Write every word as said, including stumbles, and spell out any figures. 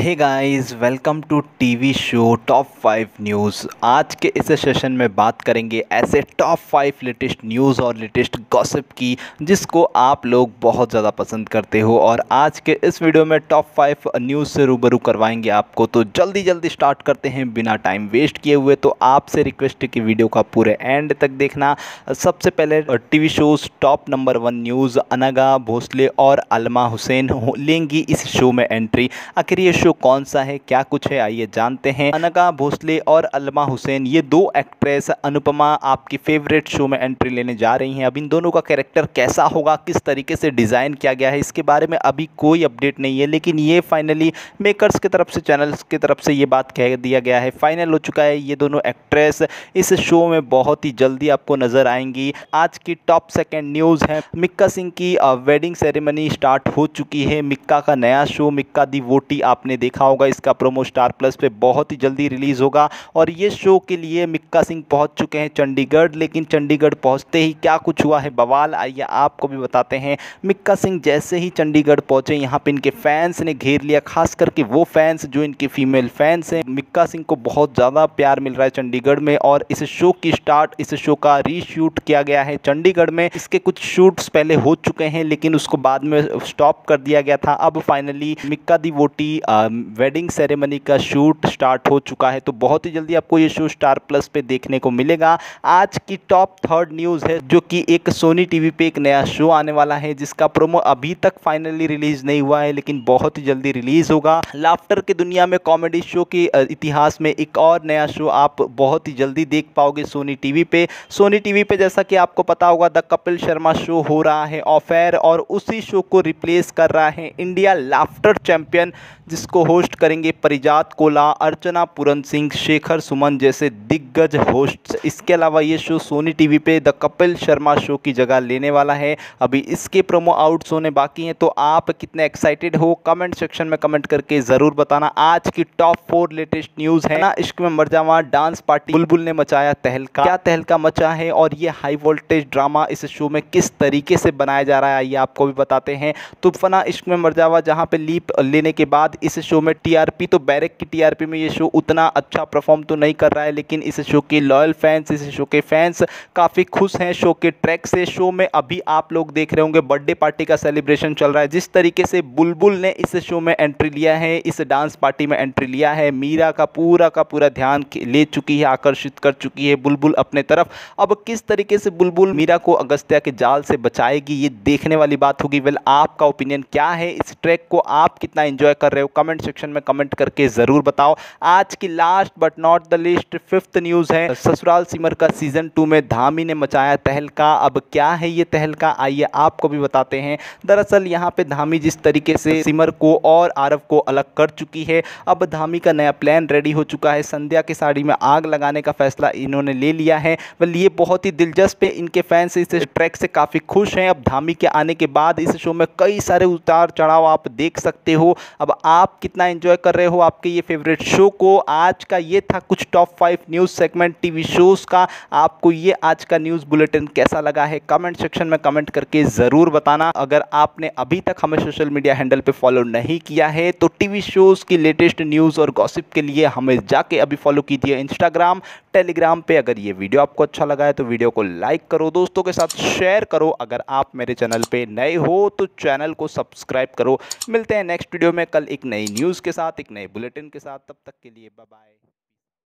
Hey guys, welcome to TV show top five news. आज के इस सेशन में बात करेंगे ऐसे टॉप फाइव लेटेस्ट न्यूज़ और लेटेस्ट गॉसिप की जिसको आप लोग बहुत ज़्यादा पसंद करते हो। और आज के इस वीडियो में टॉप फाइव न्यूज़ से रूबरू करवाएंगे आपको। तो जल्दी जल्दी स्टार्ट करते हैं बिना टाइम वेस्ट किए हुए। तो आपसे रिक्वेस्ट है कि वीडियो का पूरे एंड तक देखना। सबसे पहले TV shows top number one news, Anagha Bhosle और अल्मा हुसैन लेंगी इस शो में एंट्री। आखिर ये शो कौन सा है, क्या कुछ है, आइए जानते हैं। अनगा भोसले और अल्मा हुसैन, ये दो एक्ट्रेस अनुपमा आपकी फेवरेट शो में एंट्री लेने जा रही हैं। अब इन दोनों का कैरेक्टर कैसा होगा, किस तरीके से डिज़ाइन किया गया है, इसके बारे में अभी कोई अपडेट नहीं है। लेकिन ये फाइनली मेकर्स की तरफ से, चैनल्स की तरफ से ये बात कह दिया गया है, फाइनल हो चुका है। ये दोनों एक्ट्रेस इस शो में बहुत ही जल्दी आपको नज़र आएंगी। आज की टॉप सेकेंड न्यूज़ है, मिक्का सिंह की वेडिंग सेरेमनी स्टार्ट हो चुकी है। मिक्का का नया शो मिक्का दी वोहटी आप आपने देखा होगा, इसका प्रोमो स्टार प्लस पे बहुत ही जल्दी रिलीज़ होगा। और ये शो के लिए मिक्का सिंह पहुंच चुके हैं चंडीगढ़। लेकिन चंडीगढ़ पहुंचते ही क्या कुछ हुआ है बवाल, आइए आपको भी बताते हैं। मिक्का सिंह जैसे ही चंडीगढ़ पहुंचे, यहाँ पे इनके फैंस ने घेर लिया, खास करके वो फैंस जो इनके फीमेल फैंस हैं। मिक्का सिंह को बहुत ज़्यादा प्यार मिल रहा है चंडीगढ़ में। और इस शो की स्टार्ट, इस शो का रीशूट किया गया है चंडीगढ़ में। इसके कुछ शूट्स पहले हो चुके हैं लेकिन उसको बाद में स्टॉप कर दिया गया था। अब फाइनली मिक्का दी वोहटी वेडिंग सेरेमनी का शूट स्टार्ट हो चुका है। तो बहुत ही जल्दी आपको ये शो स्टार प्लस पे देखने को मिलेगा। आज की टॉप थर्ड न्यूज़ है जो कि एक सोनी टीवी पे एक नया शो आने वाला है जिसका प्रोमो अभी तक फाइनली रिलीज़ नहीं हुआ है लेकिन बहुत ही जल्दी रिलीज़ होगा। लाफ्टर की दुनिया में कॉमेडी शो के इतिहास में एक और नया शो आप बहुत ही जल्दी देख पाओगे सोनी टीवी पे। सोनी टीवी पे जैसा कि आपको पता होगा द कपिल शर्मा शो हो रहा है ऑफ एयर, और उसी शो को रिप्लेस कर रहा है इंडिया लाफ्टर चैम्पियन, जिसको होस्ट करेंगे परिजात कोला, अर्चना पुरन सिंह, शेखर सुमन जैसे दिग्गज होस्ट। इसके अलावा ये शो सोनी टीवी पे द कपिल शर्मा शो की जगह लेने वाला है। अभी इसके प्रोमो आउट्स होने बाकी हैं। तो आप कितने एक्साइटेड हो, कमेंट सेक्शन में कमेंट करके ज़रूर बताना। आज की टॉप फोर लेटेस्ट न्यूज़ है ना, इश्क में मरजावा डांस पार्टी, बुलबुल ने मचाया तहलका। क्या तहलका मचा है और ये हाई वोल्टेज ड्रामा इस शो में किस तरीके से बनाया जा रहा है, ये आपको भी बताते हैं। तो फना इश्क में मरजावा जहाँ पे लीप लेने के बाद इस शो में टीआरपी, तो बैरक की टीआरपी में ये शो उतना अच्छा परफॉर्म तो नहीं कर रहा है लेकिन इस शो के लॉयल फैंस, इस शो के फैंस काफ़ी खुश हैं शो के ट्रैक से। शो में अभी आप लोग देख रहे होंगे बर्थडे पार्टी का सेलिब्रेशन चल रहा है। जिस तरीके से बुलबुल ने इस शो में एंट्री लिया है, इस डांस पार्टी में एंट्री लिया है, मीरा का पूरा का पूरा ध्यान ले चुकी है, आकर्षित कर चुकी है बुलबुल अपने तरफ। अब किस तरीके से बुलबुल मीरा को अगस्त्या के जाल से बचाएगी, ये देखने वाली बात होगी। वेल, आपका ओपिनियन क्या है, इस ट्रैक को आप कितना एंजॉय कर रहे हो, कमेंट सेक्शन में कमेंट करके ज़रूर बताओ। आज की last but not the least fifth news है, ससुराल सिमर का सीजन टू में धामी ने मचाया तहलका। अब क्या है ये तहलका, आइए आपको भी बताते हैं। दरअसल यहाँ पे धामी जिस तरीके से सिमर को और आरव को अलग कर चुकी है, अब धामी का नया प्लान रेडी हो चुका है। संध्या की साड़ी में आग लगाने का फैसला इन्होंने ले लिया है। वेल, ये बहुत ही दिलचस्प है, इनके फैंस इस ट्रैक से काफ़ी खुश हैं। अब धामी के आने के बाद इस शो में कई सारे उतार चढ़ाव आप देख सकते हो। अब आप कितना एंजॉय कर रहे हो आपके ये फेवरेट शो को। आज का ये था कुछ top five news segment TV shows का। आपको ये आज का न्यूज़ बुलेटिन कैसा लगा है, कमेंट सेक्शन में कमेंट करके ज़रूर बताना। अगर आपने अभी तक हमें सोशल मीडिया हैंडल पे फॉलो नहीं किया है तो टीवी शोज़ की लेटेस्ट न्यूज़ और गॉसिप के लिए हमें जाके अभी फॉलो कीजिए इंस्टाग्राम, टेलीग्राम पे। अगर ये वीडियो आपको अच्छा लगा है तो वीडियो को लाइक करो, दोस्तों के साथ शेयर करो। अगर आप मेरे चैनल पे नए हो तो चैनल को सब्सक्राइब करो। मिलते हैं नेक्स्ट वीडियो में, कल एक नई न्यूज़ के साथ, एक नए बुलेटिन के साथ। तब तक के लिए बाय बाय।